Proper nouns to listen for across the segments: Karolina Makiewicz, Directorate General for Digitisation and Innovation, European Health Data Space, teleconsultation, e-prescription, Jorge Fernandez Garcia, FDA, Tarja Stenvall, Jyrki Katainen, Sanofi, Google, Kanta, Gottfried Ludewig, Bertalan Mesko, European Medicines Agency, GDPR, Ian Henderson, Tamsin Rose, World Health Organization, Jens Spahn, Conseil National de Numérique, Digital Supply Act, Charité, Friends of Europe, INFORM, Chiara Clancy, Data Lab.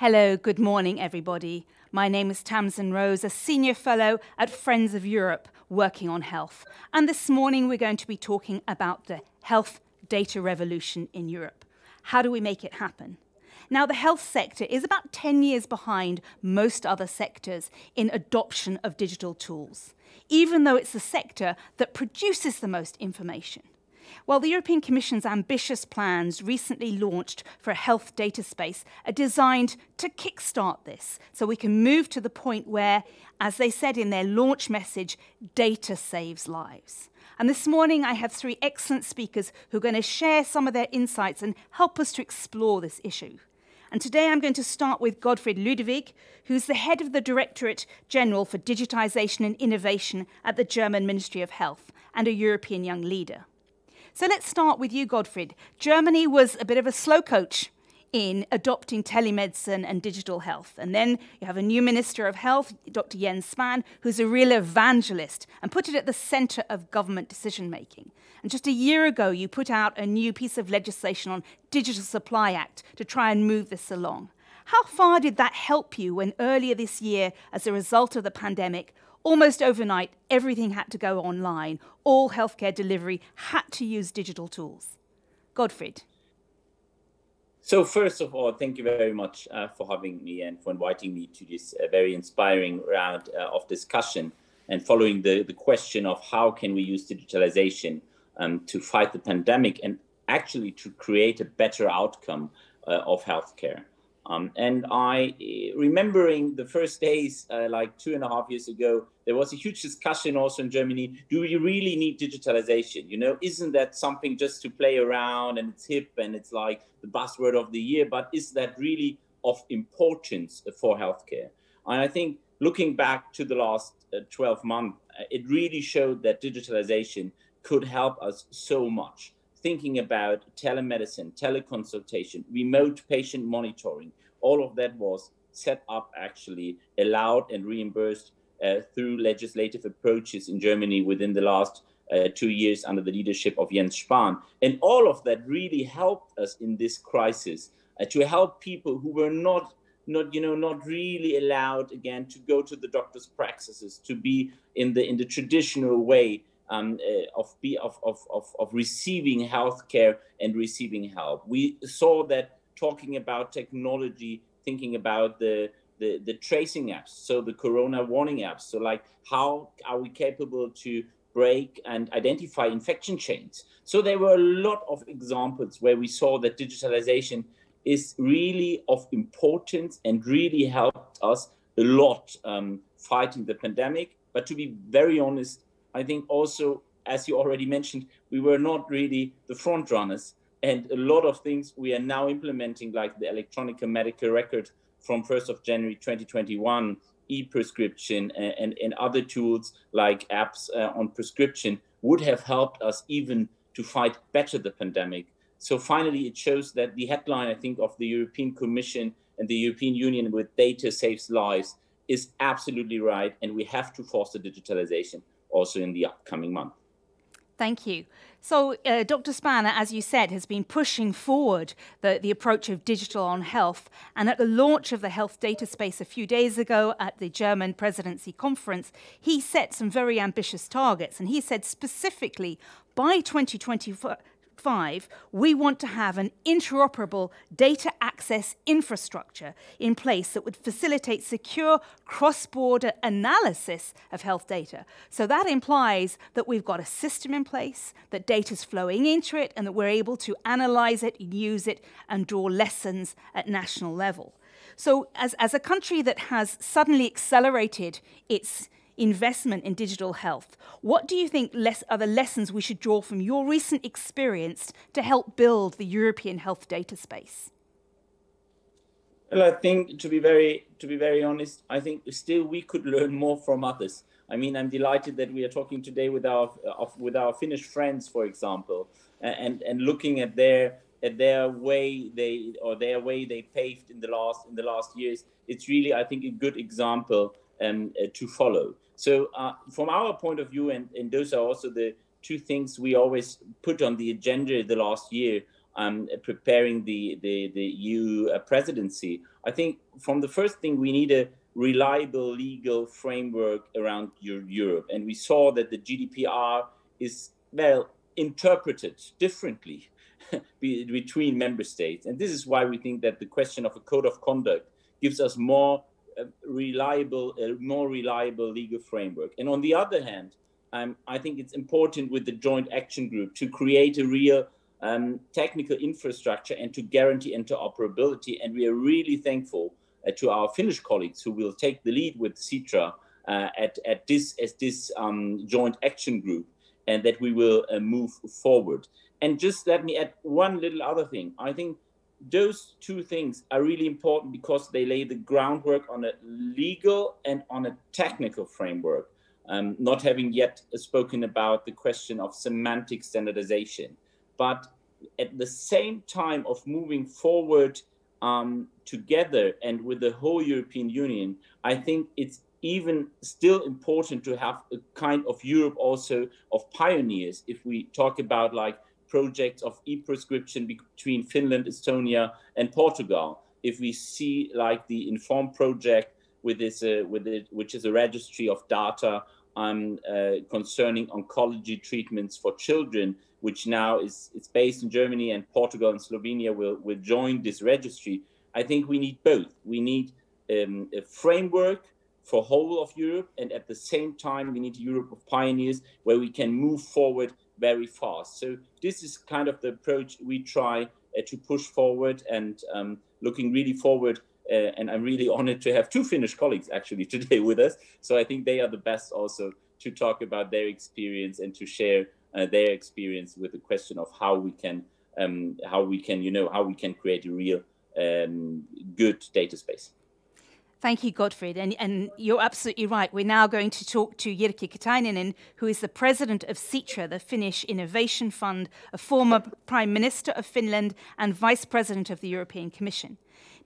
Hello, good morning, everybody. My name is Tamsin Rose, a senior fellow at Friends of Europe, working on health. And this morning, we're going to be talking about the health data revolution in Europe. How do we make it happen? Now, the health sector is about 10 years behind most other sectors in adoption of digital tools, even though it's the sector that produces the most information. Well, the European Commission's ambitious plans recently launched for a health data space are designed to kickstart this, so we can move to the point where, as they said in their launch message, data saves lives. And this morning, I have three excellent speakers who are going to share some of their insights and help us to explore this issue. And today I'm going to start with Gottfried Ludewig, who's the head of the Directorate General for Digitisation and Innovation at the German Ministry of Health and a European Young Leader. So let's start with you, Gottfried. Germany was a bit of a slow coach in adopting telemedicine and digital health. And then you have a new Minister of Health, Dr. Jens Spahn, who's a real evangelist and put it at the centre of government decision-making. And just a year ago, you put out a new piece of legislation on Digital Supply Act to try and move this along. How far did that help you when earlier this year, as a result of the pandemic, almost overnight, everything had to go online. All healthcare delivery had to use digital tools. Gottfried. So first of all, thank you very much for having me and for inviting me to this very inspiring round of discussion and following the question of how can we use digitalization to fight the pandemic and actually to create a better outcome of healthcare. And remembering the first days, like 2.5 years ago, there was a huge discussion also in Germany, do we really need digitalization? You know, isn't that something just to play around and it's hip and it's like the buzzword of the year, but is that really of importance for healthcare? And I think looking back to the last 12 months, it really showed that digitalization could help us so much. Thinking about telemedicine, teleconsultation, remote patient monitoring, all of that was set up, actually allowed and reimbursed through legislative approaches in Germany within the last 2 years under the leadership of Jens Spahn. And all of that really helped us in this crisis to help people who were not really allowed, again, to go to the doctor's practices, to be in the traditional way of receiving healthcare and receiving help. We saw that talking about technology, thinking about the tracing apps, so the corona warning apps. So like, how are we capable to break and identify infection chains? So there were a lot of examples where we saw that digitalization is really of importance and really helped us a lot fighting the pandemic. But to be very honest, I think also, as you already mentioned, we were not really the front runners, and a lot of things we are now implementing, like the electronic medical record from 1st of January 2021, e-prescription and other tools like apps on prescription would have helped us even to fight better the pandemic. So finally, it shows that the headline, I think, of the European Commission and the European Union with data saves lives is absolutely right, and we have to foster digitalization also in the upcoming month. Thank you. So Dr. Spahn, as you said, has been pushing forward the approach of digital on health. And at the launch of the health data space a few days ago at the German presidency conference, he set some very ambitious targets. And he said specifically, by 2025, we want to have an interoperable data access infrastructure in place that would facilitate secure cross-border analysis of health data. So that implies that we've got a system in place, that data's flowing into it, and that we're able to analyze it, use it, and draw lessons at national level. So as a country that has suddenly accelerated its investment in digital health, what do you think are the lessons we should draw from your recent experience to help build the European health data space? Well, I think to be very honest, I think still we could learn more from others. I mean, I'm delighted that we are talking today with our Finnish friends, for example, and looking at their way they paved in the last years. It's really, I think, a good example to follow. So from our point of view, and those are also the two things we always put on the agenda the last year, preparing the EU presidency. I think from the first thing, we need a reliable legal framework around Europe. And we saw that the GDPR is, well, interpreted differently between member states. And this is why we think that the question of a code of conduct gives us more reliable, legal framework. And on the other hand, I think it's important with the joint action group to create a real technical infrastructure and to guarantee interoperability. And we are really thankful to our Finnish colleagues who will take the lead with Sitra at this joint action group, and that we will move forward. And just let me add one little other thing. I think those two things are really important because they lay the groundwork on a legal and on a technical framework, not having yet spoken about the question of semantic standardization. But at the same time of moving forward together and with the whole European Union, I think it's even still important to have a kind of Europe also of pioneers. If we talk about like projects of e-prescription between Finland, Estonia and Portugal, if we see like the INFORM project with this, which is a registry of data concerning oncology treatments for children, which now is it's based in Germany, and Portugal and Slovenia will join this registry. I think we need both. We need a framework for whole of Europe, and at the same time, we need a Europe of pioneers where we can move forward very fast. So this is kind of the approach we try to push forward, and looking really forward. And I'm really honored to have two Finnish colleagues actually today with us. So I think they are the best also to talk about their experience and to share their experience with the question of how we can create a real good data space. Thank you, Gottfried. And you're absolutely right. We're now going to talk to Jyrki Katainen, who is the president of Sitra, the Finnish Innovation Fund, a former Prime Minister of Finland and Vice President of the European Commission.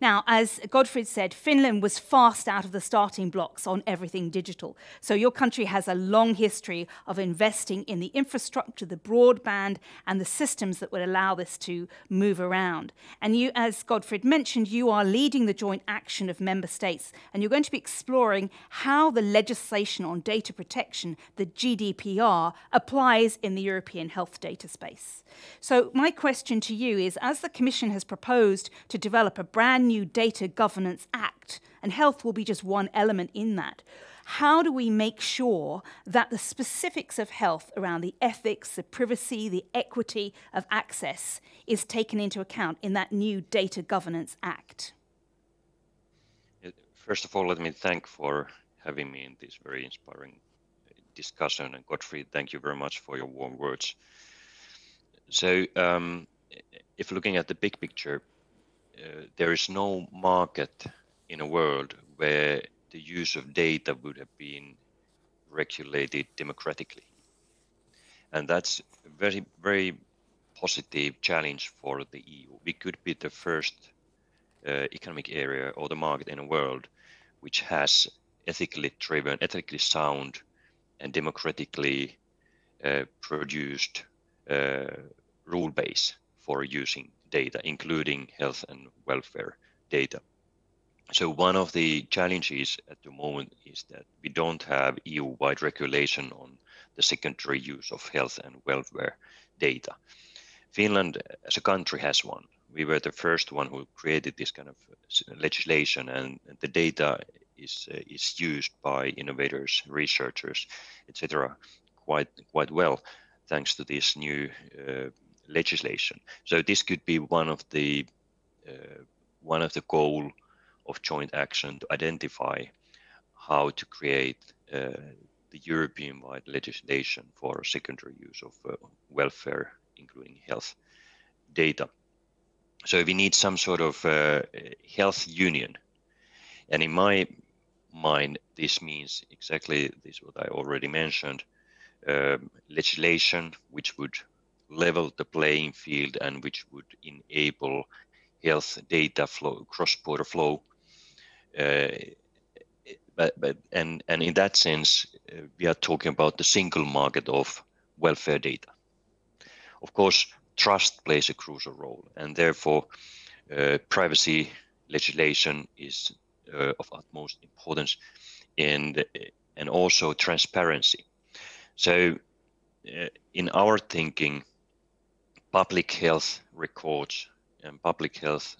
Now, as Gottfried said, Finland was fast out of the starting blocks on everything digital. So your country has a long history of investing in the infrastructure, the broadband, and the systems that would allow this to move around. And you, as Gottfried mentioned, you are leading the joint action of member states, and you're going to be exploring how the legislation on data protection, the GDPR, applies in the European health data space. So my question to you is, as the Commission has proposed to develop a brand new Data Governance Act, and health will be just one element in that. How do we make sure that the specifics of health around the ethics, the privacy, the equity of access is taken into account in that new Data Governance Act? First of all, let me thank for having me in this very inspiring discussion. And Gottfried, thank you very much for your warm words. So if looking at the big picture, there is no market in a world where the use of data would have been regulated democratically. And that's a very, very positive challenge for the EU. We could be the first economic area or the market in a world which has ethically driven, ethically sound and democratically produced rule base for using data, including health and welfare data. So one of the challenges at the moment is that we don't have EU-wide regulation on the secondary use of health and welfare data. Finland as a country has one. We were the first one who created this kind of legislation, and the data is used by innovators, researchers, etc. quite well, thanks to this new legislation. So this could be one of the goal of joint action, to identify how to create the European-wide legislation for secondary use of welfare, including health data. So we need some sort of health union, and in my mind, this means exactly this what I already mentioned: legislation which would level the playing field and which would enable health data flow, cross-border flow. But in that sense, we are talking about the single market of welfare data. Of course, trust plays a crucial role, and therefore privacy legislation is of utmost importance, and also transparency. So in our thinking, public health records and public health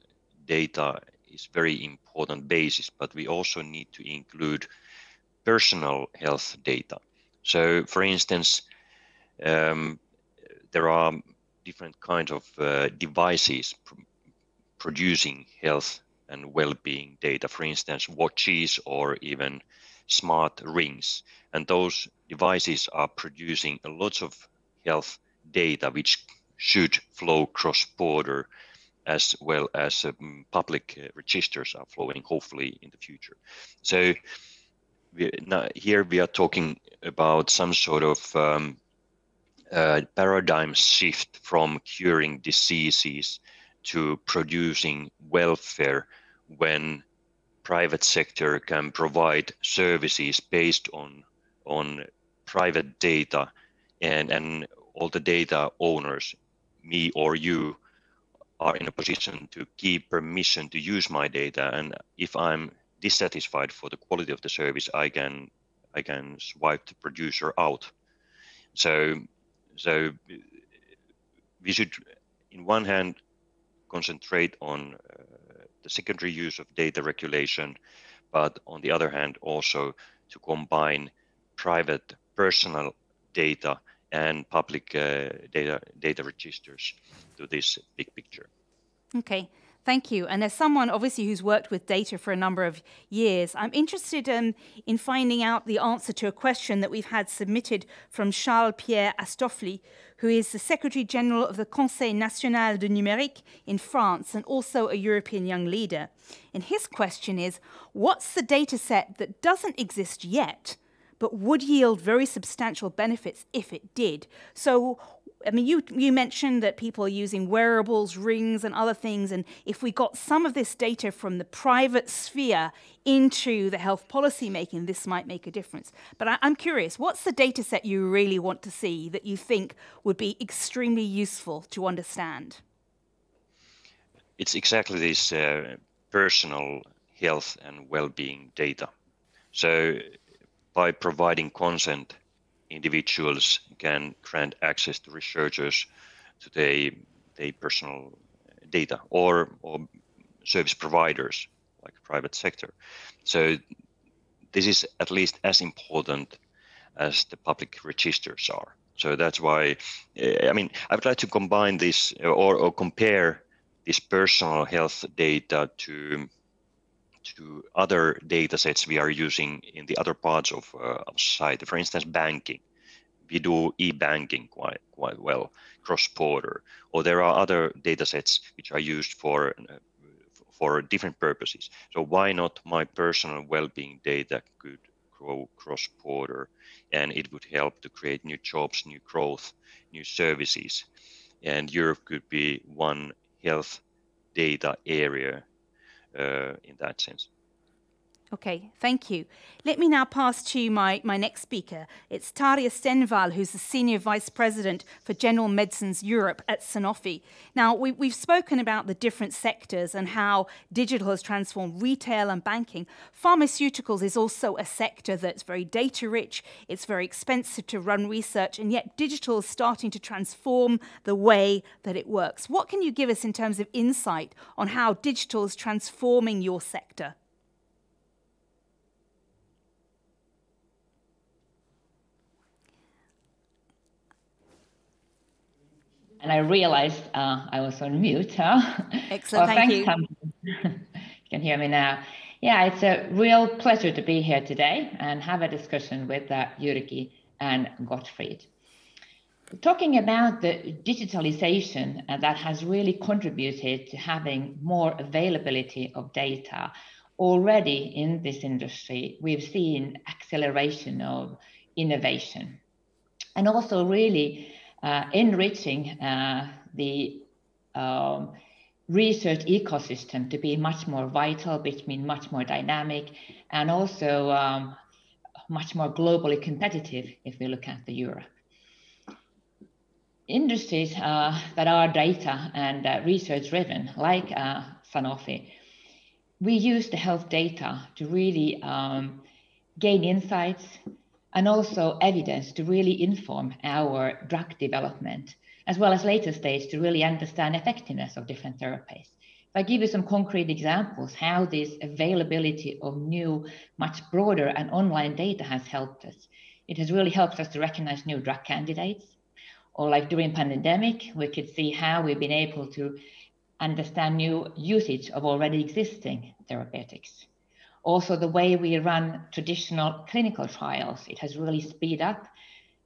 data is very important basis, but we also need to include personal health data. So, for instance, there are different kinds of devices producing health and well-being data, for instance, watches or even smart rings. And those devices are producing a lot of health data, which should flow cross-border as well as public registers are flowing, hopefully, in the future. So here we are talking about some sort of paradigm shift from curing diseases to producing welfare, when private sector can provide services based on private data, and all the data owners, me or you, are in a position to give permission to use my data. And if I'm dissatisfied for the quality of the service, I can swipe the producer out. So we should, in one hand, concentrate on the secondary use of data regulation, but on the other hand, also to combine private personal data and public data registers to this big picture. Okay. Thank you. And as someone, obviously, who's worked with data for a number of years, I'm interested in finding out the answer to a question that we've had submitted from Charles-Pierre Astoffely, who is the Secretary General of the Conseil National de Numérique in France, and also a European Young Leader. And his question is, what's the data set that doesn't exist yet, but would yield very substantial benefits if it did? So, I mean, you mentioned that people are using wearables, rings, and other things, and if we got some of this data from the private sphere into the health policy making, this might make a difference. But I'm curious, what's the data set you really want to see that you think would be extremely useful to understand? It's exactly this personal health and well-being data. So by providing consent, individuals can grant access to researchers to their personal data, or service providers like private sector. So this is at least as important as the public registers are. So that's why, I mean, I would like to combine this or compare this personal health data to other data sets we are using in the other parts of society. For instance, banking. We do e-banking quite well, cross-border. Or there are other data sets which are used for different purposes. So why not my personal well-being data could grow cross-border, and it would help to create new jobs, new growth, new services. And Europe could be one health data area in that sense. Okay, thank you. Let me now pass to my next speaker. It's Tarja Stenvall, who's the Senior Vice President for General Medicines Europe at Sanofi. Now, we've spoken about the different sectors and how digital has transformed retail and banking. Pharmaceuticals is also a sector that's very data rich. It's very expensive to run research, and yet digital is starting to transform the way that it works. What can you give us in terms of insight on how digital is transforming your sector? And I realized I was on mute. Huh? Excellent, well, thanks, Tamsin. You can hear me now. Yeah, it's a real pleasure to be here today and have a discussion with Jyrki and Gottfried. Talking about the digitalization that has really contributed to having more availability of data. Already in this industry, we've seen acceleration of innovation, and also really enriching the research ecosystem to be much more vital, which means much more dynamic, and also much more globally competitive if we look at Europe. industries that are data and research driven, like Sanofi, we use the health data to really gain insights and also evidence to really inform our drug development, as well as later stage to really understand effectiveness of different therapies. If I give you some concrete examples how this availability of new, much broader and online data has helped us. It has really helped us to recognize new drug candidates, or like during pandemic, we could see how we've been able to understand new usage of already existing therapeutics. Also, the way we run traditional clinical trials, it has really speed up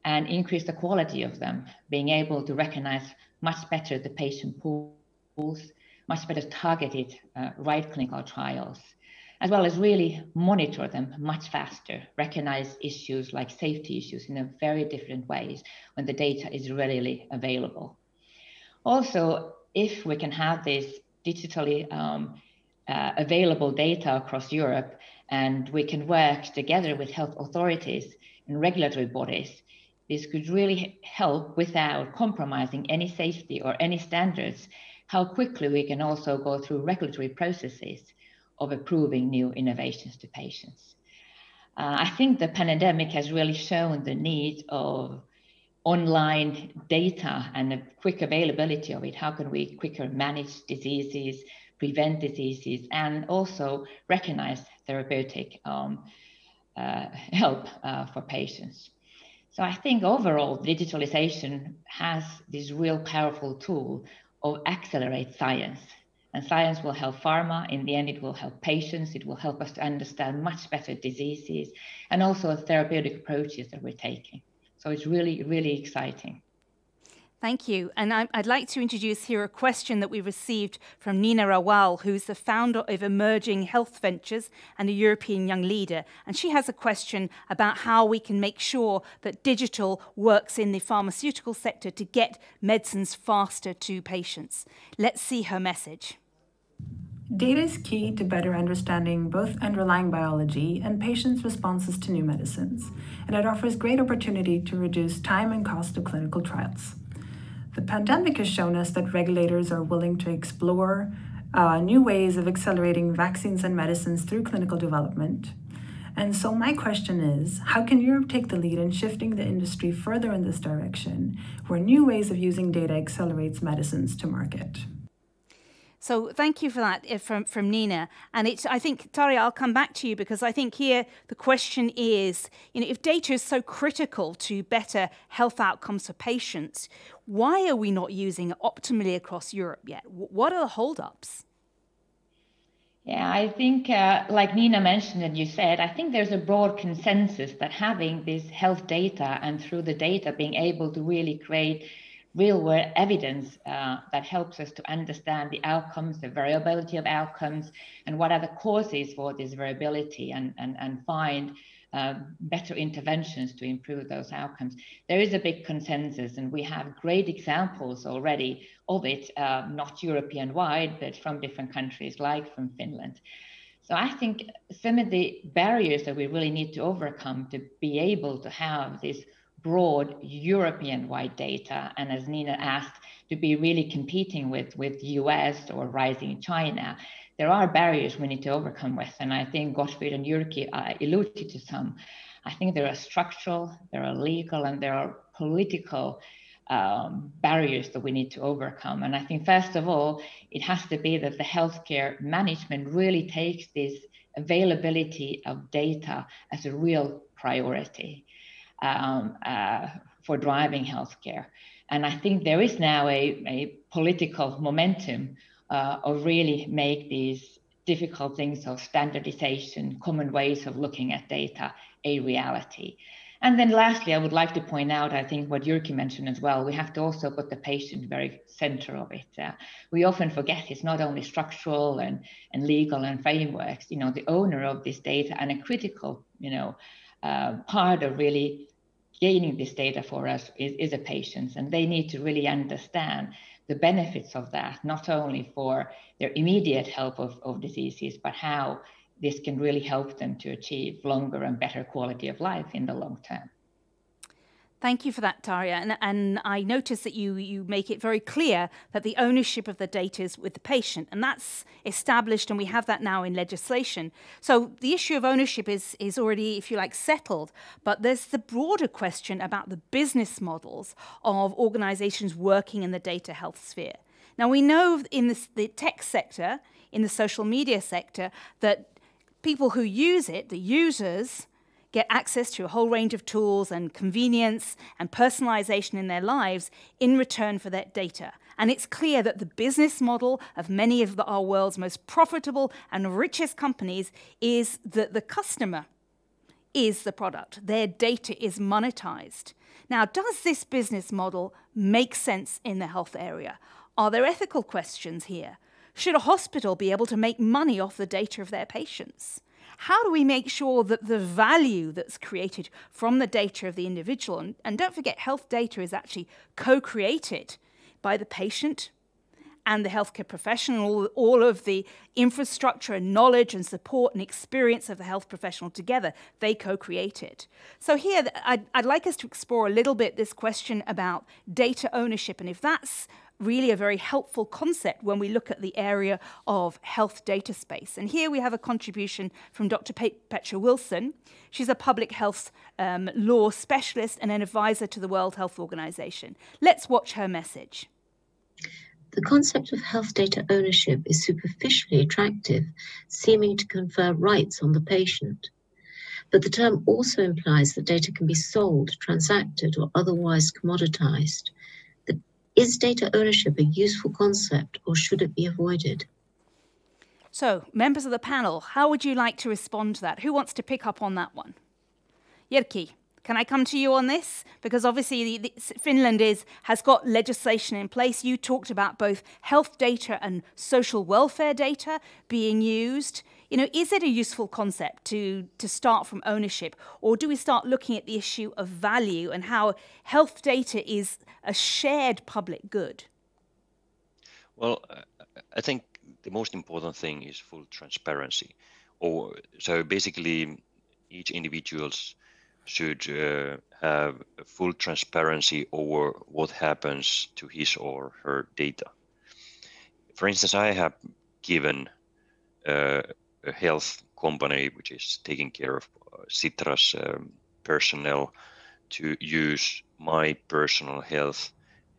and increased the quality of them, being able to recognize much better the patient pools, much better targeted right clinical trials, as well as really monitor them much faster, recognize issues like safety issues in a very different ways when the data is readily available. Also, if we can have this digitally available data across Europe, and we can work together with health authorities and regulatory bodies, this could really help without compromising any safety or any standards, how quickly we can also go through regulatory processes of approving new innovations to patients. I think the pandemic has really shown the need of online data and the quick availability of it. How can we quicker manage diseases, prevent diseases, and also recognize therapeutic help for patients. So I think overall, digitalization has this real powerful tool of accelerate science. And science will help pharma. In the end, it will help patients. It will help us to understand much better diseases and also therapeutic approaches that we're taking. So it's really, really exciting. Thank you. And I'd like to introduce here a question that we received from Nina Rawal, who's the founder of Emerging Health Ventures and a European young leader. And she has a question about how we can make sure that digital works in the pharmaceutical sector to get medicines faster to patients. Let's see her message. Data is key to better understanding both underlying biology and patients' responses to new medicines, and it offers great opportunity to reduce time and cost of clinical trials. The pandemic has shown us that regulators are willing to explore new ways of accelerating vaccines and medicines through clinical development. And so my question is, how can Europe take the lead in shifting the industry further in this direction, where new ways of using data accelerates medicines to market? So thank you for that from Nina. And it's, I think, Tarja, I'll come back to you, because I think here the question is, you know, if data is so critical to better health outcomes for patients, why are we not using it optimally across Europe yet? What are the holdups? Yeah, I think, like Nina mentioned and you said, I think there's a broad consensus that having this health data and through the data being able to really create real-world evidence that helps us to understand the outcomes, the variability of outcomes, and what are the causes for this variability, and find better interventions to improve those outcomes. There is a big consensus, and we have great examples already of it, not European-wide, but from different countries, like from Finland. So I think some of the barriers that we really need to overcome to be able to have this broad European-wide data, and as Nina asked, to be really competing with US or rising China, there are barriers we need to overcome with, and I think Gottfried and Jyrki alluded to some. I think there are structural, there are legal, and there are political barriers that we need to overcome. And I think first of all, it has to be that the healthcare management really takes this availability of data as a real priority for driving healthcare. And I think there is now a political momentum of really make these difficult things of standardization, common ways of looking at data, a reality. And then lastly, I would like to point out, I think what Jyrki mentioned as well, we have to also put the patient very center of it. We often forget it's not only structural and legal and frameworks, you know, the owner of this data and a critical, you know, part of really gaining this data for us is the patients, and they need to really understand the benefits of that, not only for their immediate help of diseases, but how this can really help them to achieve longer and better quality of life in the long term. Thank you for that, Tarja. And I notice that you make it very clear that the ownership of the data is with the patient, and that's established, and we have that now in legislation. So the issue of ownership is already, if you like, settled, but there's the broader question about the business models of organizations working in the data health sphere. Now, we know in the tech sector, in the social media sector, that people who use it, the users, get access to a whole range of tools and convenience and personalization in their lives in return for that data. And it's clear that the business model of many of our world's most profitable and richest companies is that the customer is the product. Their data is monetized. Now, does this business model make sense in the health area? Are there ethical questions here? Should a hospital be able to make money off the data of their patients? How do we make sure that the value that's created from the data of the individual, and don't forget, health data is actually co-created by the patient and the healthcare professional, all of the infrastructure and knowledge and support and experience of the health professional together, they co-create it. So here, I'd like us to explore a little bit this question about data ownership, and if that's really a very helpful concept when we look at the area of health data space. And here we have a contribution from Dr. Petra Wilson. She's a public health law specialist and an advisor to the World Health Organization. Let's watch her message. The concept of health data ownership is superficially attractive, seeming to confer rights on the patient. But the term also implies that data can be sold, transacted, or otherwise commoditized. Is data ownership a useful concept, or should it be avoided? So, members of the panel, how would you like to respond to that? Who wants to pick up on that one? Jyrki, can I come to you on this? Because obviously Finland has got legislation in place. You talked about both health data and social welfare data being used. You know, is it a useful concept to start from ownership, or do we start looking at the issue of value and how health data is a shared public good? Well, I think the most important thing is full transparency. So basically, each individual should have full transparency over what happens to his or her data. For instance, I have given a health company, which is taking care of Sitra's personnel, to use my personal health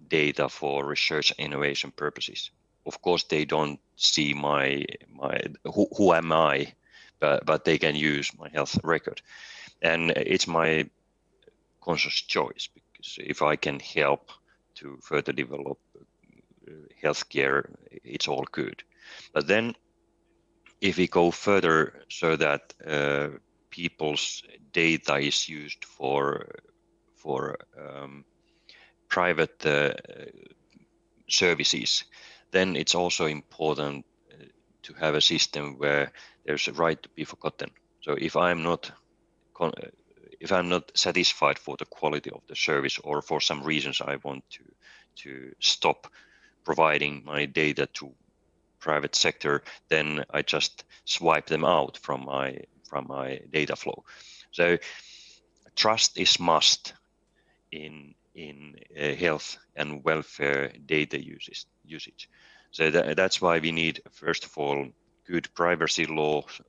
data for research and innovation purposes. Of course, they don't see who am I, but they can use my health record. And it's my conscious choice, because if I can help to further develop healthcare, it's all good. But then, if we go further so that people's data is used for private services, then it's also important to have a system where there's a right to be forgotten. So if I'm not satisfied for the quality of the service, or for some reasons I want to stop providing my data to private sector, then I just swipe them out from my data flow. So trust is must in health and welfare data usage. So that's why we need, first of all, good privacy laws,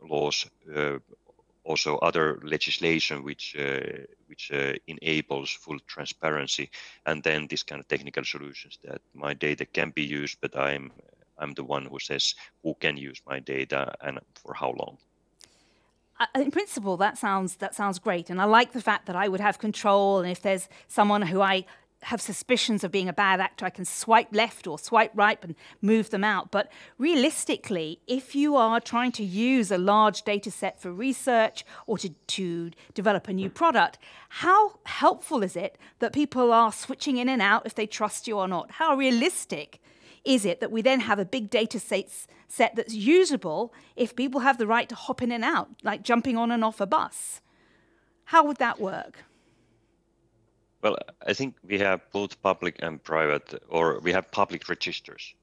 also other legislation which enables full transparency, and then this kind of technical solutions that my data can be used, but I'm the one who says who can use my data and for how long. In principle, that sounds great, and I like the fact that I would have control, and if there's someone who I have suspicions of being a bad actor, I can swipe left or swipe right and move them out. But realistically, if you are trying to use a large data set for research or to develop a new product, how helpful is it that people are switching in and out if they trust you or not? How realistic is it that we then have a big data set that's usable if people have the right to hop in and out, like jumping on and off a bus? How would that work? Well, I think we have both public and private, or we have public registers,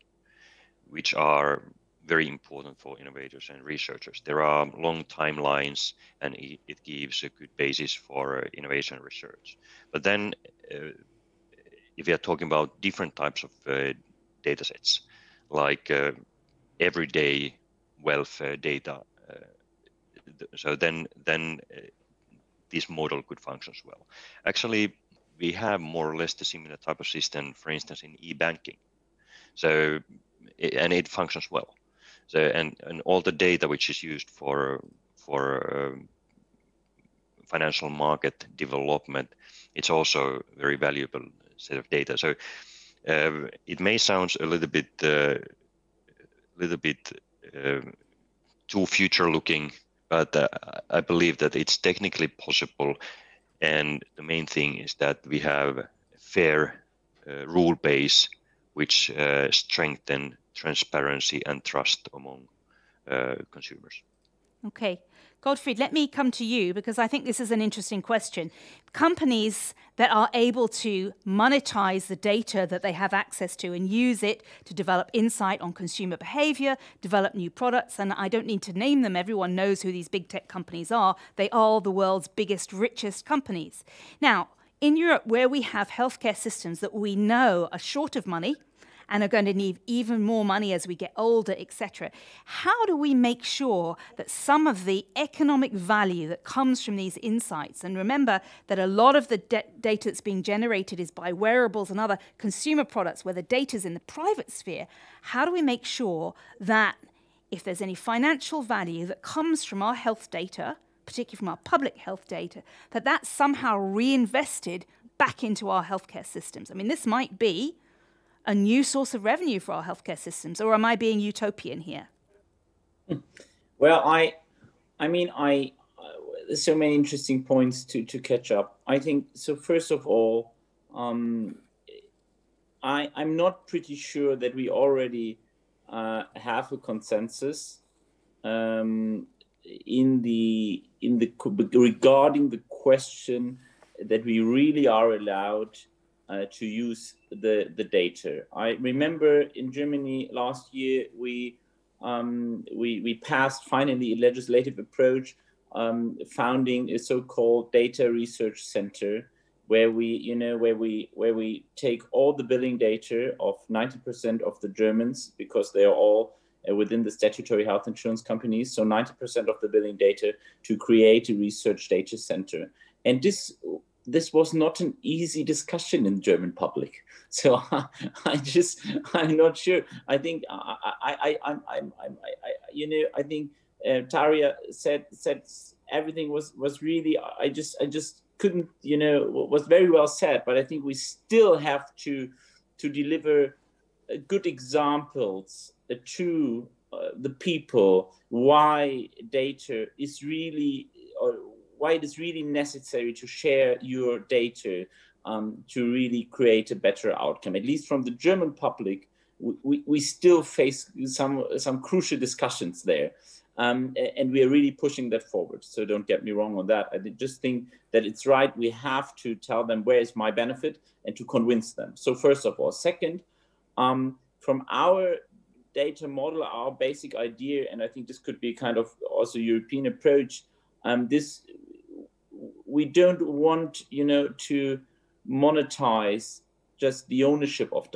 which are very important for innovators and researchers. There are long timelines, and it gives a good basis for innovation research. But then if we are talking about different types of data sets, like everyday welfare data, so then this model could function as well. Actually, we have more or less the similar type of system, for instance, in e-banking. So, and it functions well. So, and all the data which is used for financial market development, it's also a very valuable set of data. So, it may sound a little bit too future-looking, but I believe that it's technically possible. And the main thing is that we have a fair rule base which strengthen transparency and trust among consumers. Okay. Gottfried, let me come to you, because I think this is an interesting question. Companies that are able to monetize the data that they have access to and use it to develop insight on consumer behavior, develop new products, and I don't need to name them. Everyone knows who these big tech companies are. They are the world's biggest, richest companies. Now, in Europe, where we have healthcare systems that we know are short of money, and are going to need even more money as we get older, etc. How do we make sure that some of the economic value that comes from these insights, and remember that a lot of the data that's being generated is by wearables and other consumer products where the data is in the private sphere, how do we make sure that if there's any financial value that comes from our health data, particularly from our public health data, that that's somehow reinvested back into our healthcare systems? I mean, this might be a new source of revenue for our healthcare systems, or am I being utopian here? Well, I mean, there's so many interesting points to catch up. I think so. First of all, I'm not pretty sure that we already have a consensus regarding the question that we really are allowed to use the data. I remember in Germany last year we passed finally a legislative approach founding a so-called data research center where we take all the billing data of 90% of the Germans, because they are all within the statutory health insurance companies, so 90% of the billing data, to create a research data center. And this was not an easy discussion in the German public. So I'm not sure. I think I think Tarja said everything was really, I just couldn't, was very well said, but I think we still have to deliver good examples to the people why data is really, why it is really necessary to share your data to really create a better outcome. At least from the German public, we still face some crucial discussions there. And we are really pushing that forward. So don't get me wrong on that. I just think that it's right. We have to tell them where is my benefit and to convince them. So first of all. Second, from our data model, our basic idea, and I think this could be kind of also European approach, we don't want, to monetize just the ownership of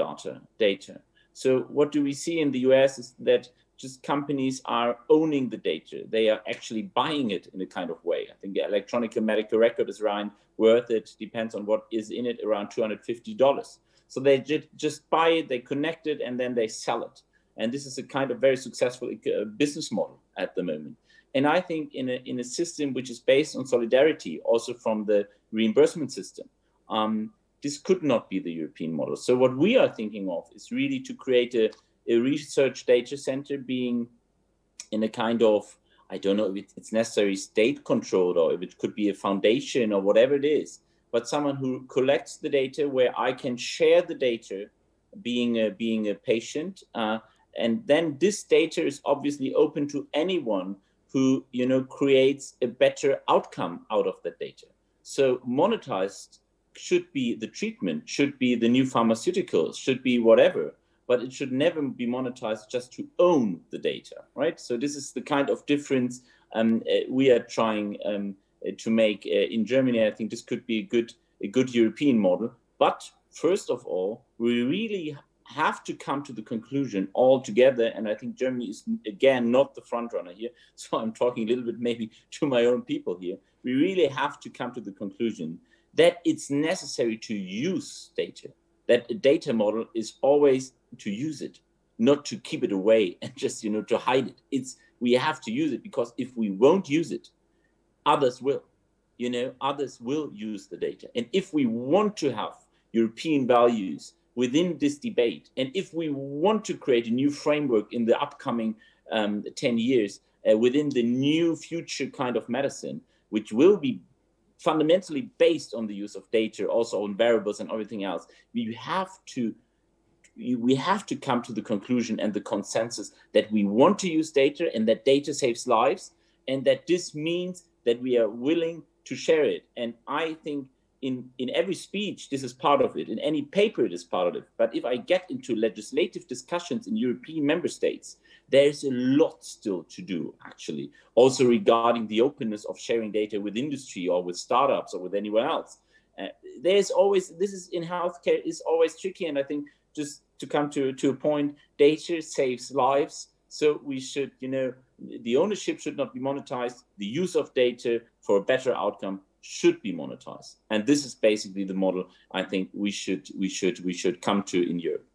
data. So what do we see in the US is that just companies are owning the data. They are actually buying it in a kind of way. I think the electronic medical record is around worth, it depends on what is in it, around $250. So they just buy it, they connect it, and then they sell it. And this is a kind of very successful business model at the moment. And I think in a system which is based on solidarity, also from the reimbursement system, this could not be the European model. So what we are thinking of is really to create a research data center being in a kind of, I don't know if it's necessarily state controlled or if it could be a foundation or whatever it is, but someone who collects the data where I can share the data being a patient. And then this data is obviously open to anyone who creates a better outcome out of that data. So monetized should be the treatment, should be the new pharmaceuticals, should be whatever, but it should never be monetized just to own the data, right? So this is the kind of difference we are trying to make in Germany. I think this could be a good a good European model. But first of all, we really have to come to the conclusion all together. And I think Germany is, again, not the front runner here. So I'm talking a little bit maybe to my own people here. We really have to come to the conclusion that it's necessary to use data, that a data model is always to use it, not to keep it away and just, you know, to hide it. It's, we have to use it, because if we won't use it, others will, you know, others will use the data. And if we want to have European values within this debate, and if we want to create a new framework in the upcoming 10 years within the new future kind of medicine, which will be fundamentally based on the use of data, also on variables and everything else, we have to come to the conclusion and the consensus that we want to use data, and that data saves lives, and that this means that we are willing to share it. And I think in every speech, this is part of it. In any paper, it is part of it. But if I get into legislative discussions in European member states, there's a lot still to do, actually, also regarding the openness of sharing data with industry or with startups or with anyone else. There's always, this is in healthcare, is always tricky. And I think, just to come to a point, data saves lives. So we should, you know, the ownership should not be monetized. The use of data for a better outcome should be monetized. And this is basically the model I think we should come to in Europe.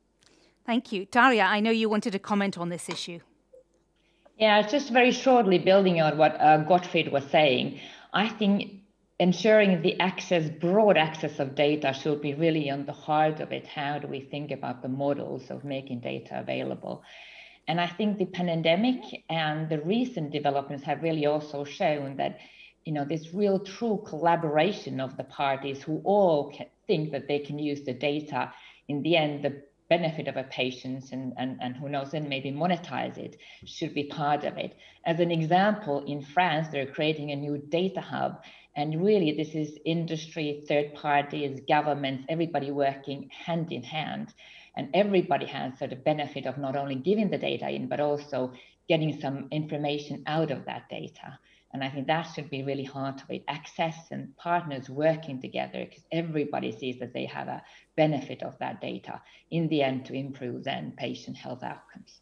Thank you. Tarja, I know you wanted to comment on this issue. Yeah, just very shortly building on what Gottfried was saying, I think ensuring the access, broad access of data should be really on the heart of it. How do we think about the models of making data available? And I think the pandemic and the recent developments have really also shown that, you know, this real true collaboration of the parties who all think that they can use the data in the end, the benefit of a patient and who knows, and maybe monetize it, should be part of it. As an example, in France, they're creating a new data hub. And really, this is industry, third parties, governments, everybody working hand in hand. And everybody has sort of benefit of not only giving the data in, but also getting some information out of that data. And I think that should be really hard to wait. Access and partners working together, because everybody sees that they have a benefit of that data in the end to improve then patient health outcomes.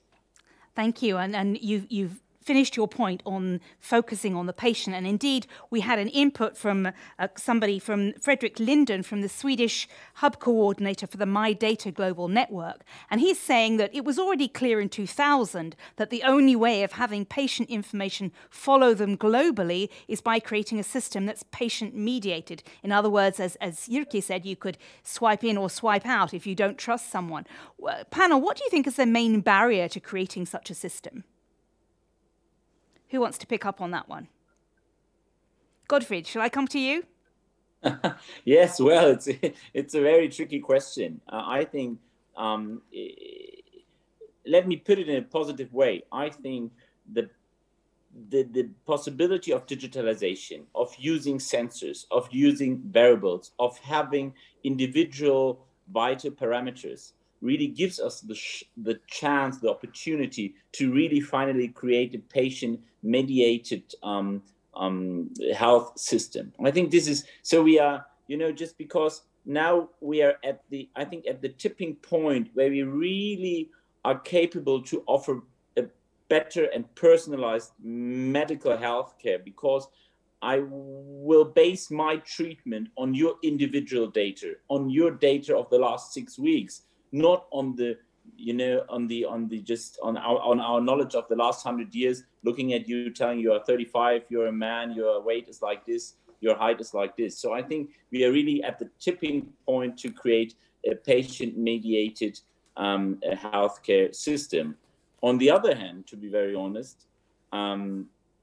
Thank you. And you've finished your point on focusing on the patient. And indeed, we had an input from somebody from Fredrik Linden, from the Swedish hub coordinator for the MyData Global Network. And he's saying that it was already clear in 2000 that the only way of having patient information follow them globally is by creating a system that's patient mediated. In other words, as Jyrki said, you could swipe in or swipe out if you don't trust someone. Panel, what do you think is the main barrier to creating such a system? Who wants to pick up on that one? Gottfried, shall I come to you? Yes, well, it's a very tricky question. I think, let me put it in a positive way. I think the possibility of digitalization, of using sensors, of using variables, of having individual vital parameters really gives us the chance, the opportunity to really finally create a patient-mediated health system. And I think this is, so we are, you know, just because now we are at the, I think at the tipping point where we really are capable to offer a better and personalized medical health care, because I will base my treatment on your individual data, on your data of the last 6 weeks, not on the, you know, on our knowledge of the last 100 years, looking at you, telling you are 35, you're a man, your weight is like this, your height is like this. So I think we are really at the tipping point to create a patient-mediated healthcare system. On the other hand, to be very honest,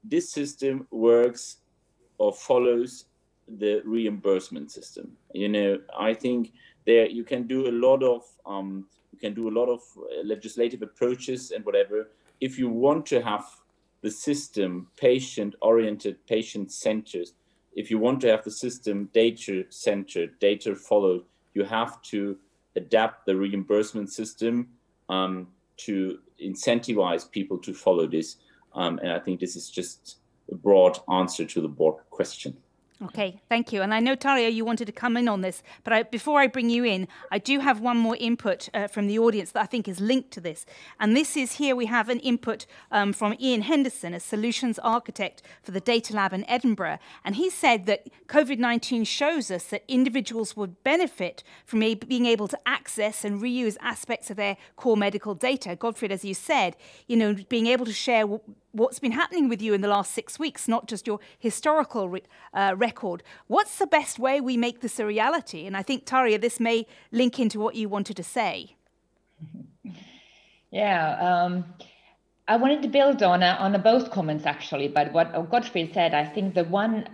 this system works or follows the reimbursement system. You know, I think there you can do a lot of legislative approaches and whatever. If you want to have the system patient-oriented, patient-centered, if you want to have the system data-centered, data-followed, you have to adapt the reimbursement system to incentivize people to follow this. And I think this is just a broad answer to the broad question. Okay, thank you. And I know, Tarja, you wanted to come in on this, but before I bring you in, I do have one more input from the audience that I think is linked to this. And this is here we have an input from Ian Henderson, a solutions architect for the Data Lab in Edinburgh. And he said that COVID-19 shows us that individuals would benefit from being able to access and reuse aspects of their core medical data. Gottfried, as you said, you know, being able to share what's been happening with you in the last 6 weeks, not just your historical record. What's the best way we make this a reality? And I think, Tarja, this may link into what you wanted to say. Yeah, I wanted to build on both comments, actually, but what Gottfried said, I think the one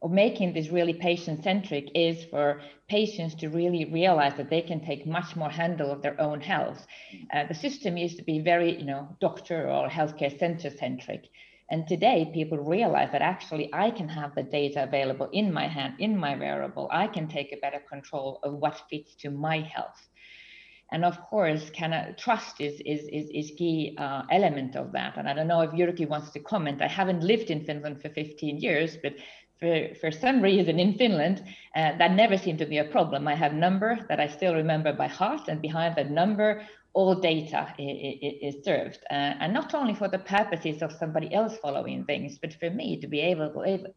of making this really patient-centric is for patients to really realize that they can take much more handle of their own health. The system used to be very, you know, doctor or healthcare center-centric. And today people realize that actually I can have the data available in my hand, in my wearable. I can take a better control of what fits to my health. And of course, trust is key element of that. And I don't know if Jyrki wants to comment. I haven't lived in Finland for 15 years, but for some reason in Finland, that never seemed to be a problem. I have a number that I still remember by heart, and behind that number, all data is served. And not only for the purposes of somebody else following things, but for me to be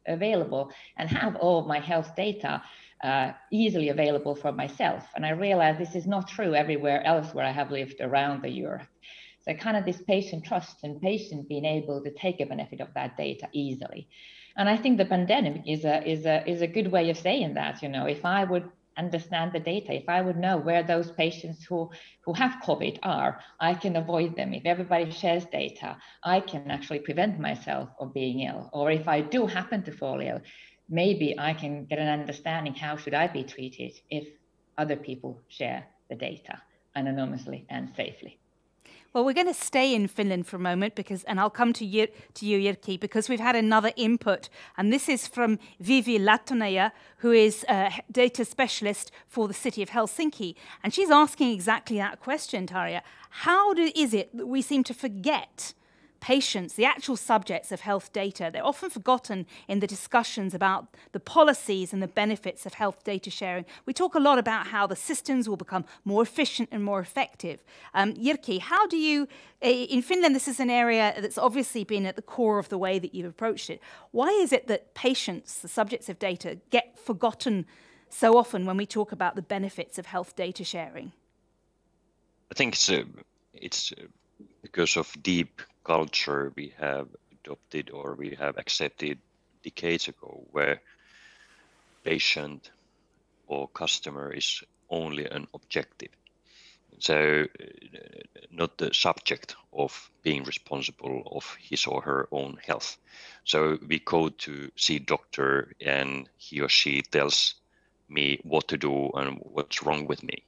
available and have all my health data easily available for myself. And I realize this is not true everywhere else where I have lived around the Europe. So kind of this patient trust and patient being able to take a benefit of that data easily. And I think the pandemic is a good way of saying that. You know, if I would understand the data, if I would know where those patients who have COVID are, I can avoid them. If everybody shares data, I can actually prevent myself from being ill. Or if I do happen to fall ill, maybe I can get an understanding how should I be treated if other people share the data anonymously and safely. Well, we're going to stay in Finland for a moment because, and I'll come to you, Jyrki, because we've had another input, and this is from Vivi Lattonea, who is a data specialist for the city of Helsinki, and she's asking exactly that question, Tarja. How is it that we seem to forget patients, the actual subjects of health data? They're often forgotten in the discussions about the policies and the benefits of health data sharing. We talk a lot about how the systems will become more efficient and more effective. Jyrki, how do you, in Finland, this is an area that's obviously been at the core of the way that you've approached it. Why is it that patients, the subjects of data, get forgotten so often when we talk about the benefits of health data sharing? I think it's because of deep culture we have adopted or we have accepted decades ago, where patient or customer is only an objective. So not the subject of being responsible of his or her own health. So we go to see doctor and he or she tells me what to do and what's wrong with me.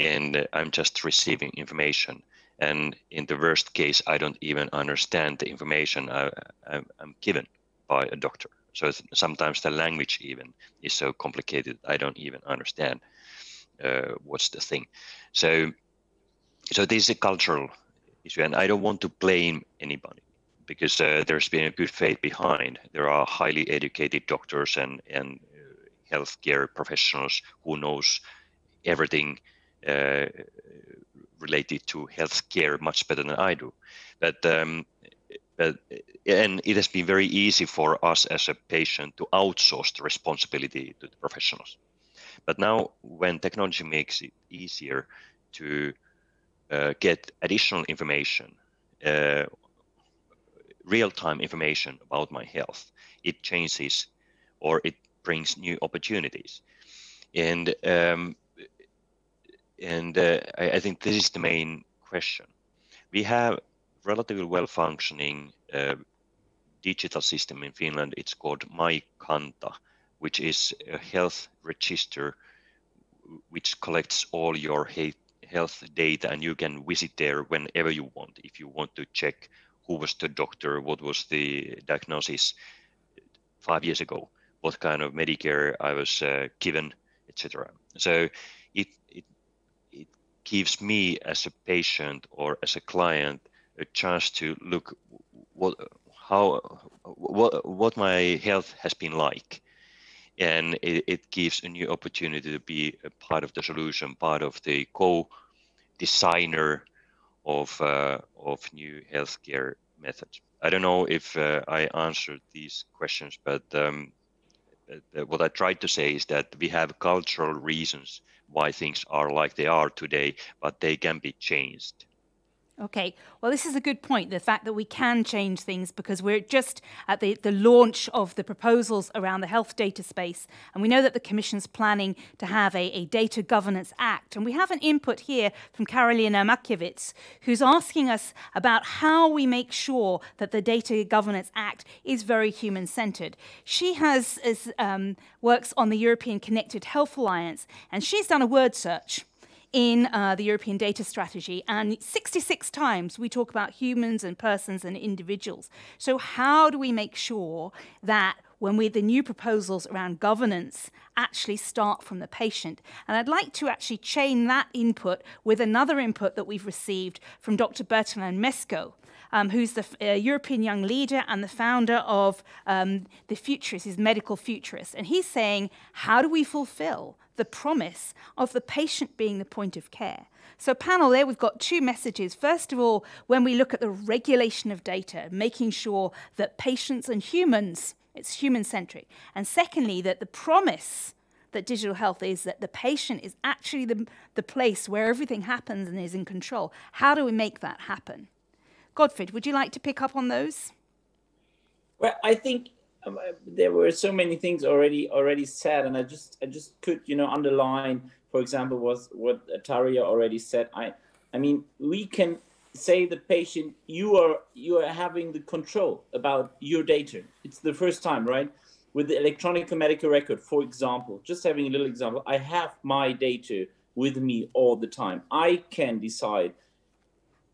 And I'm just receiving information. And in the worst case, I don't even understand the information I'm given by a doctor. So sometimes the language even is so complicated, I don't even understand what's the thing. So this is a cultural issue, and I don't want to blame anybody because there's been a good faith behind. There are highly educated doctors and healthcare professionals who knows everything related to healthcare much better than I do, and it has been very easy for us as a patient to outsource the responsibility to the professionals. But now, when technology makes it easier to get additional information, real-time information about my health, it changes, or it brings new opportunities, and I think this is the main question. We have relatively well-functioning digital system in Finland. It's called Kanta, which is a health register which collects all your health data, and you can visit there whenever you want. If you want to check who was the doctor, what was the diagnosis 5 years ago, what kind of Medicare I was given, etc. So it gives me as a patient or as a client a chance to look what, what my health has been like. And it gives a new opportunity to be a part of the solution, part of the co-designer of new healthcare methods. I don't know if I answered these questions, but what I tried to say is that we have cultural reasons why things are like they are today, but they can be changed. Okay, well, this is a good point, the fact that we can change things, because we're just at the launch of the proposals around the health data space. And we know that the Commission's planning to have a Data Governance Act. And we have an input here from Karolina Makiewicz, who's asking us about how we make sure that the Data Governance Act is very human-centred. She works on the European Connected Health Alliance, and she's done a word search in the European data strategy, and 66 times we talk about humans and persons and individuals. So how do we make sure that when the new proposals around governance actually start from the patient? And I'd like to actually chain that input with another input that we've received from Dr. Bertalan Mesko, who's the European young leader and the founder of the Futurists, his Medical Futurists. And he's saying, how do we fulfill the promise of the patient being the point of care? So panel, there we've got two messages. First of all, when we look at the regulation of data, making sure that patients and humans, it's human-centric. And secondly, that the promise that digital health is that the patient is actually the place where everything happens and is in control. How do we make that happen? Gottfried, would you like to pick up on those? Well, I think there were so many things already said, and I just could, you know, underline, for example, was what Tarja already said. I mean, we can say the patient, you are having the control about your data. It's the first time, right? With the electronic medical record, for example, just having a little example, I have my data with me all the time. I can decide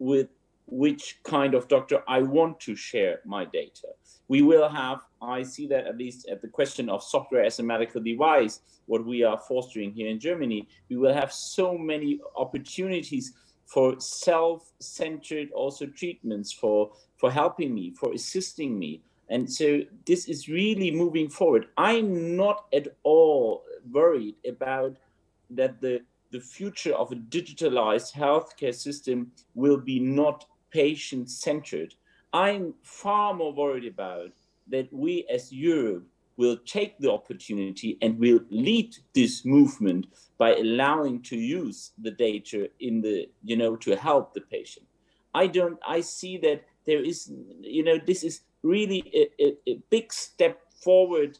with which kind of doctor I want to share my data. We will have, I see that at least at the question of software as a medical device, what we are fostering here in Germany, we will have so many opportunities for self-centered also treatments, for helping me, for assisting me. And so this is really moving forward. I'm not at all worried about that the future of a digitalized healthcare system will be not patient-centered. I'm far more worried about that we as Europe will take the opportunity and will lead this movement by allowing to use the data in the, you know, to help the patient. I see that there is, you know, this is really a big step forward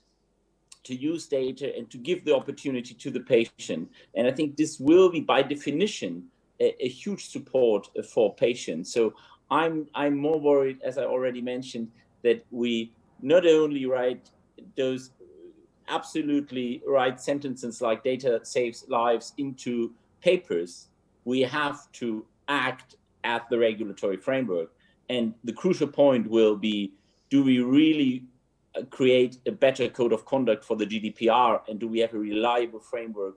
to use data and to give the opportunity to the patient. And I think this will be by definition a huge support for patients. So I'm more worried, as I already mentioned, that we not only write those absolutely right sentences like data that saves lives into papers, we have to act at the regulatory framework. And the crucial point will be, do we really create a better code of conduct for the GDPR, and do we have a reliable framework,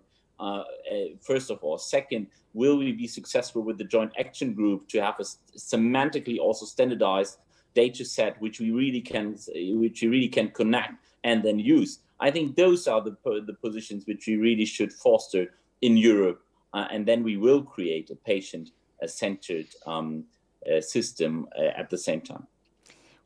first of all? Second, will we be successful with the joint action group to have a semantically also standardized data set which we really can connect and then use? I think those are the positions which we really should foster in Europe, and then we will create a patient-centered system at the same time.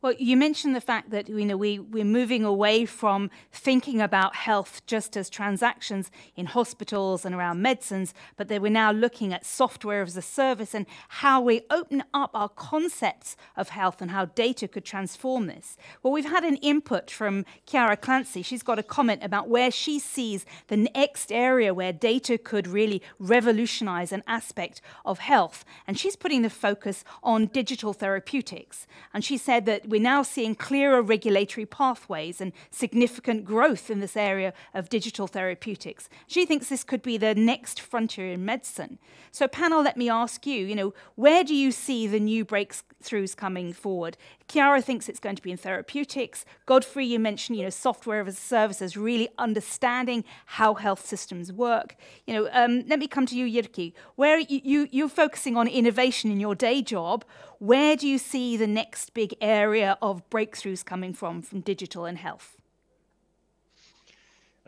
Well, you mentioned the fact that, you know, we're moving away from thinking about health just as transactions in hospitals and around medicines, but that we're now looking at software as a service and how we open up our concepts of health and how data could transform this. Well, we've had an input from Chiara Clancy. She's got a comment about where she sees the next area where data could really revolutionize an aspect of health. And she's putting the focus on digital therapeutics. And she said that we're now seeing clearer regulatory pathways and significant growth in this area of digital therapeutics. She thinks this could be the next frontier in medicine. So panel, let me ask you, you know, where do you see the new breakthroughs coming forward? Chiara thinks it's going to be in therapeutics. Godfrey, you mentioned, software as a service as really understanding how health systems work. Let me come to you, Jyrki. Where you're focusing on innovation in your day job. Where do you see the next big area of breakthroughs coming from digital and health?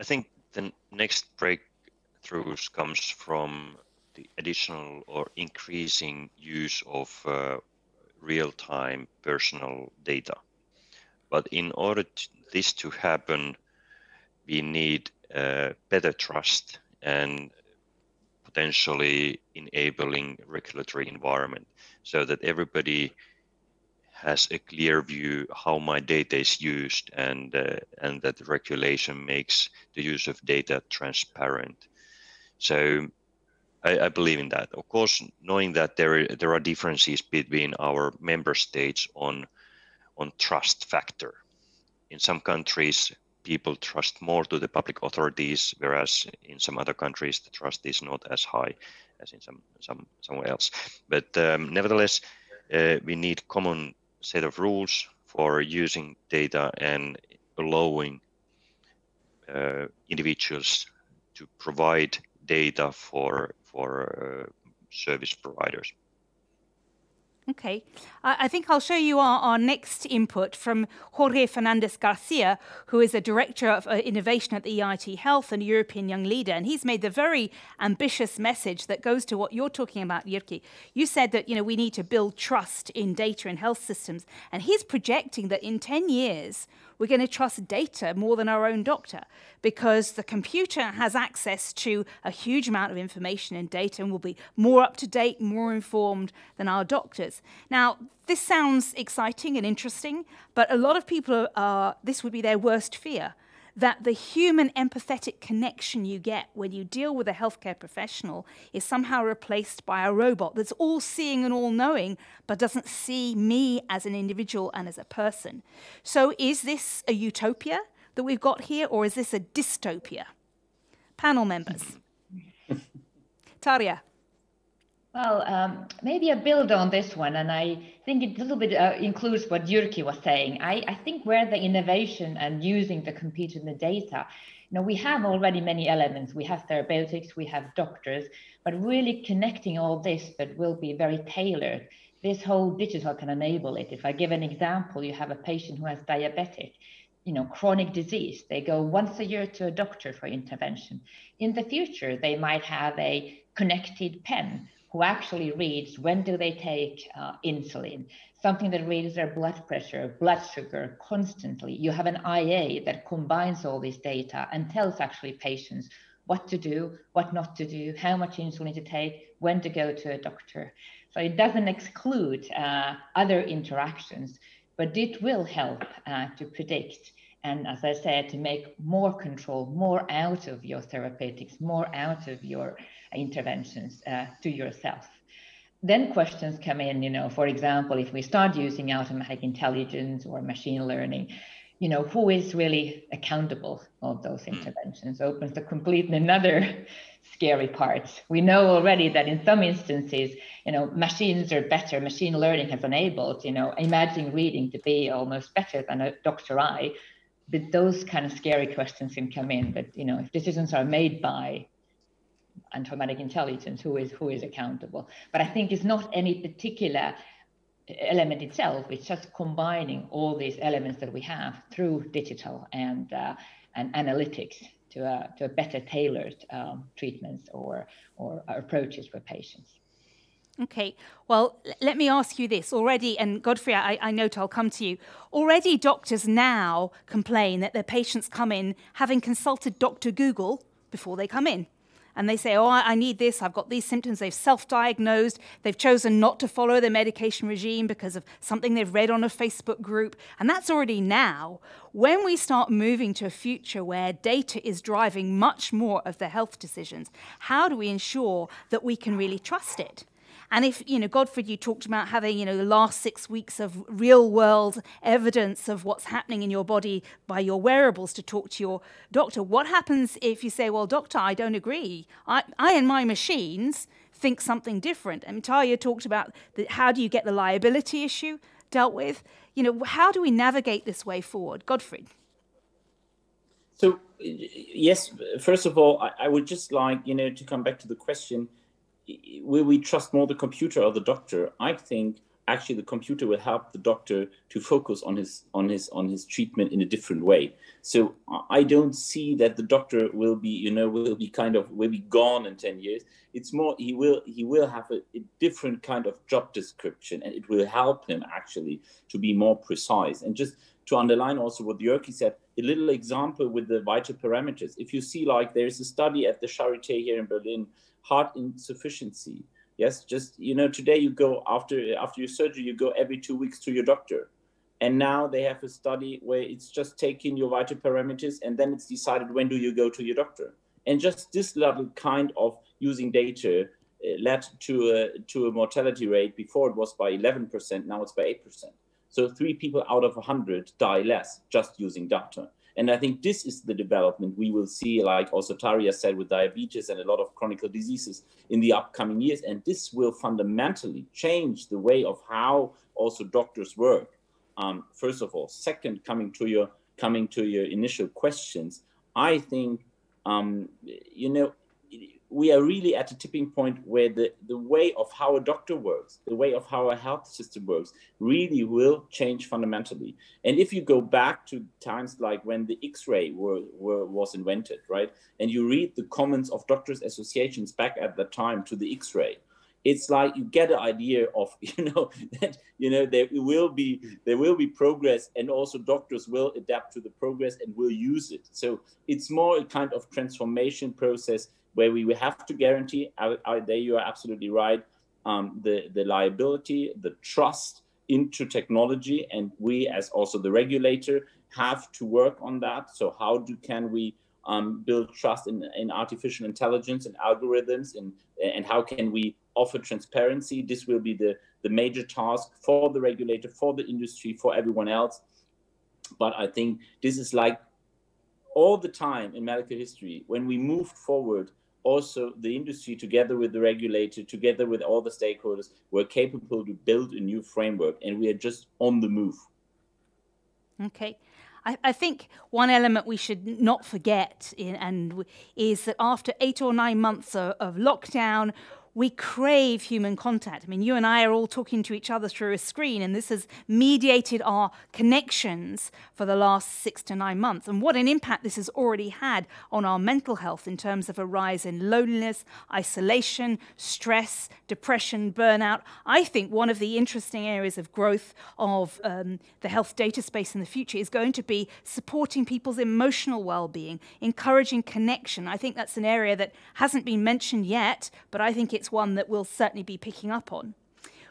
I think the next breakthroughs comes from the additional or increasing use of real-time personal data. But in order to this to happen, we need better trust and potentially enabling regulatory environment so that everybody has a clear view how my data is used, and that the regulation makes the use of data transparent. So I believe in that. Of course, knowing that there are differences between our member states on trust factor. In some countries, people trust more to the public authorities, whereas in some other countries, the trust is not as high as in somewhere else. But nevertheless, we need common set of rules for using data and allowing individuals to provide data for service providers. Okay, I think I'll show you our next input from Jorge Fernandez Garcia, who is a director of innovation at the EIT Health and European Young Leader. And he's made the very ambitious message that goes to what you're talking about, Jyrki. You said that, we need to build trust in data and health systems. And he's projecting that in 10 years, we're going to trust data more than our own doctor, because the computer has access to a huge amount of information and data and will be more up to date, more informed than our doctors. Now, this sounds exciting and interesting, but a lot of people are, this would be their worst fear, that the human empathetic connection you get when you deal with a healthcare professional is somehow replaced by a robot that's all-seeing and all-knowing, but doesn't see me as an individual and as a person. So is this a utopia that we've got here, or is this a dystopia? Panel members. Tarja. Well, maybe I build on this one, and I think it a little bit includes what Jyrki was saying. I think where the innovation and using the computer and the data, we have already many elements. We have therapeutics, we have doctors, but really connecting all this, but will be very tailored. This whole digital can enable it. If I give an example, you have a patient who has diabetic, chronic disease. They go once a year to a doctor for intervention. In the future, they might have a connected pen who actually reads when do they take insulin, something that reads their blood pressure, blood sugar constantly. You have an IA that combines all this data and tells actually patients what to do, what not to do, how much insulin to take, when to go to a doctor. So it doesn't exclude other interactions, but it will help to predict. And as I said, to make more control, more out of your therapeutics, more out of your interventions to yourself. Then questions come in, for example, if we start using automatic intelligence or machine learning, who is really accountable of those interventions opens to completely another scary part. We know already that in some instances, machines are better. Machine learning has enabled, imagine reading to be almost better than a doctor eye. But those kind of scary questions can come in. But, if decisions are made by automatic intelligence, who is accountable? But I think it's not any particular element itself. It's just combining all these elements that we have through digital and analytics to a better tailored treatments or approaches for patients. Okay, well, let me ask you this already, and Godfrey, I note I'll come to you. Already doctors now complain that their patients come in having consulted Dr. Google before they come in. And they say, oh, I need this, I've got these symptoms, they've self-diagnosed, they've chosen not to follow their medication regime because of something they've read on a Facebook group. And that's already now. When we start moving to a future where data is driving much more of the health decisions, how do we ensure that we can really trust it? And if, Gottfried, you talked about having, the last 6 weeks of real world evidence of what's happening in your body by your wearables to talk to your doctor. What happens if you say, well, doctor, I don't agree. I and my machines think something different. And Tarja talked about how do you get the liability issue dealt with? you know, how do we navigate this way forward? Gottfried. So, yes, first of all, I would just like, you know, to come back to the question, will we trust more the computer or the doctor? I think actually the computer will help the doctor to focus on his treatment in a different way. So I don't see that the doctor will be, you know, will be gone in 10 years. It's more, he will have a different kind of job description, and it will help him actually to be more precise. And just to underline also what Jyrki said, a little example with the vital parameters. If you see, like, there's a study at the Charité here in Berlin, heart insufficiency. Yes, just, you know, today you go after your surgery, you go every 2 weeks to your doctor. And now they have a study where it's just taking your vital parameters and then it's decided when do you go to your doctor. And just this level kind of using data led to a mortality rate. Before it was by 11%, now it's by 8%. So 3 people out of 100 die less just using data. And I think this is the development we will see, like also Tarja said, with diabetes and a lot of chronic diseases in the upcoming years. And this will fundamentally change the way of how also doctors work. First of all, second, coming to your initial questions, I think, you know, we are really at a tipping point where the way of how a doctor works, the way of how a health system works, really will change fundamentally. And if you go back to times like when the X-ray was invented, right? And you read the comments of doctors' associations back at the time to the X-ray, it's like you get an idea of, you know, that, you know, there will be progress, and also doctors will adapt to the progress and will use it. So it's more a kind of transformation process where we will have to guarantee, there you are absolutely right, the liability, the trust into technology, and we as also the regulator have to work on that. So how can we build trust in artificial intelligence and algorithms, and how can we offer transparency? This will be the major task for the regulator, for the industry, for everyone else. But I think this is like all the time in medical history, when we moved forward, also the industry together with the regulator, together with all the stakeholders, were capable to build a new framework, and we are just on the move. Okay. I think one element we should not forget is that after 8 or 9 months of lockdown, we crave human contact. I mean, you and I are all talking to each other through a screen, and this has mediated our connections for the last 6 to 9 months. And what an impact this has already had on our mental health in terms of a rise in loneliness, isolation, stress, depression, burnout. I think one of the interesting areas of growth of the health data space in the future is going to be supporting people's emotional well-being, encouraging connection. I think that's an area that hasn't been mentioned yet, but I think it's one that we'll certainly be picking up on.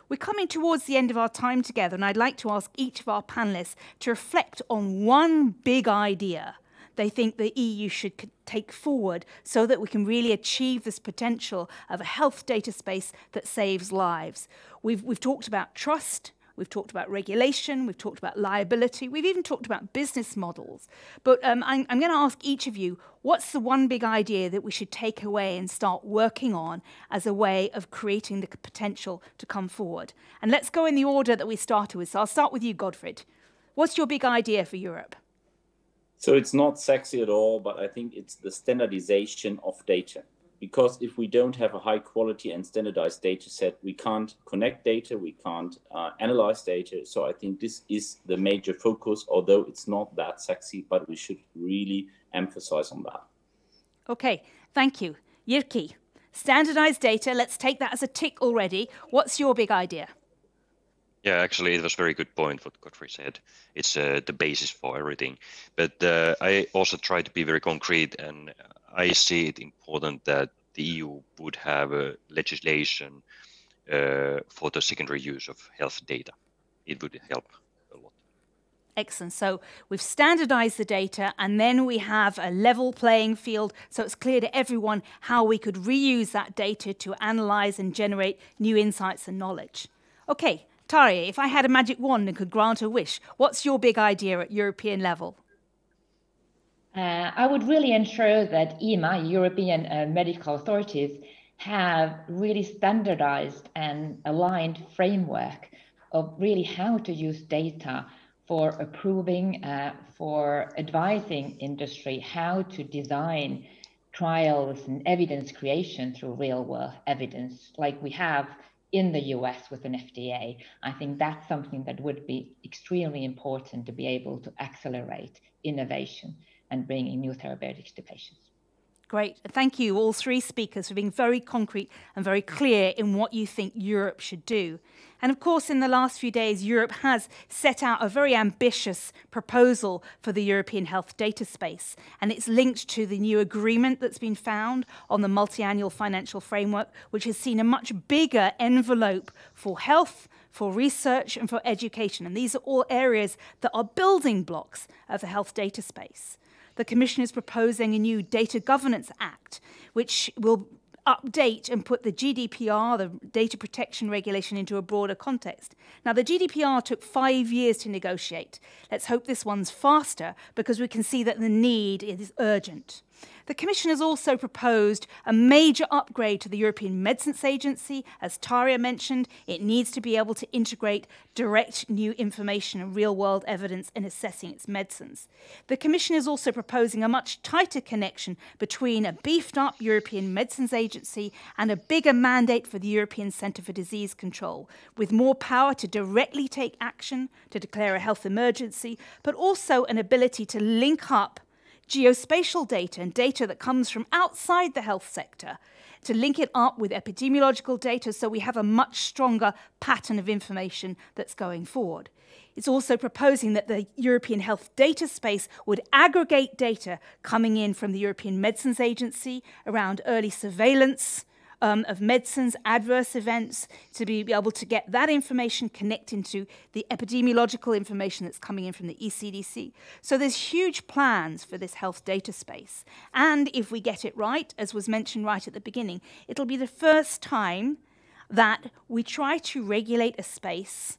We're coming towards the end of our time together, and I'd like to ask each of our panellists to reflect on one big idea they think the EU should take forward so that we can really achieve this potential of a health data space that saves lives. We've talked about trust, we've talked about regulation, we've talked about liability, we've even talked about business models. But I'm going to ask each of you, what's the one big idea that we should take away and start working on as a way of creating the potential to come forward? And let's go in the order that we started with. So I'll start with you, Gottfried. What's your big idea for Europe? So it's not sexy at all, but I think it's the standardization of data. Because if we don't have a high quality and standardized data set, we can't connect data, we can't analyze data. So I think this is the major focus, although it's not that sexy, but we should really emphasize on that. Okay, thank you. Jyrki, standardized data, let's take that as a tick already. What's your big idea? Yeah, actually, it was a very good point what Godfrey said. It's the basis for everything. But I also try to be very concrete, and I see it important that the EU would have a legislation for the secondary use of health data. It would help a lot. Excellent. So we've standardized the data, and then we have a level playing field. So it's clear to everyone how we could reuse that data to analyze and generate new insights and knowledge. Okay. Tarja, if I had a magic wand and could grant a wish, what's your big idea at European level? I would really ensure that EMA, European medical authorities, have really standardized and aligned framework of really how to use data for approving, for advising industry how to design trials and evidence creation through real-world evidence, like we have in the US with an FDA. I think that's something that would be extremely important to be able to accelerate innovation and bringing new therapeutics to patients. Great. Thank you, all three speakers, for being very concrete and very clear in what you think Europe should do. And of course, in the last few days, Europe has set out a very ambitious proposal for the European Health Data Space. And it's linked to the new agreement that's been found on the multi-annual financial framework, which has seen a much bigger envelope for health, for research and for education. And these are all areas that are building blocks of the health data space. The Commission is proposing a new Data Governance Act, which will update and put the GDPR, the data protection regulation, into a broader context. Now, the GDPR took 5 years to negotiate. Let's hope this one's faster, because we can see that the need is urgent. The Commission has also proposed a major upgrade to the European Medicines Agency. As Tarja mentioned, it needs to be able to integrate direct new information and real-world evidence in assessing its medicines. The Commission is also proposing a much tighter connection between a beefed-up European Medicines Agency and a bigger mandate for the European Centre for Disease Control, with more power to directly take action, to declare a health emergency, but also an ability to link up geospatial data and data that comes from outside the health sector, to link it up with epidemiological data so we have a much stronger pattern of information that's going forward. It's also proposing that the European Health Data Space would aggregate data coming in from the European Medicines Agency around early surveillance of medicines, adverse events, to be able to get that information connected to the epidemiological information that's coming in from the ECDC. So there's huge plans for this health data space. And if we get it right, as was mentioned right at the beginning, it'll be the first time that we try to regulate a space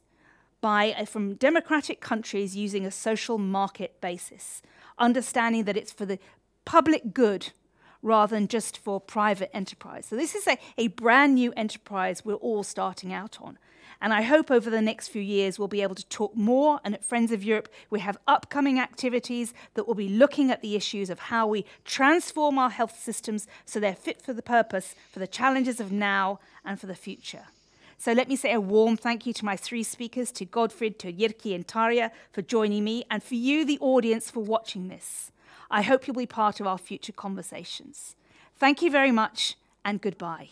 from democratic countries using a social market basis, understanding that it's for the public good rather than just for private enterprise. So this is a brand new enterprise we're all starting out on. And I hope over the next few years we'll be able to talk more. And at Friends of Europe, we have upcoming activities that will be looking at the issues of how we transform our health systems so they're fit for the purpose, for the challenges of now and for the future. So let me say a warm thank you to my three speakers, to Gottfried, to Jyrki and Tarja for joining me, and for you, the audience, for watching this. I hope you'll be part of our future conversations. Thank you very much, and goodbye.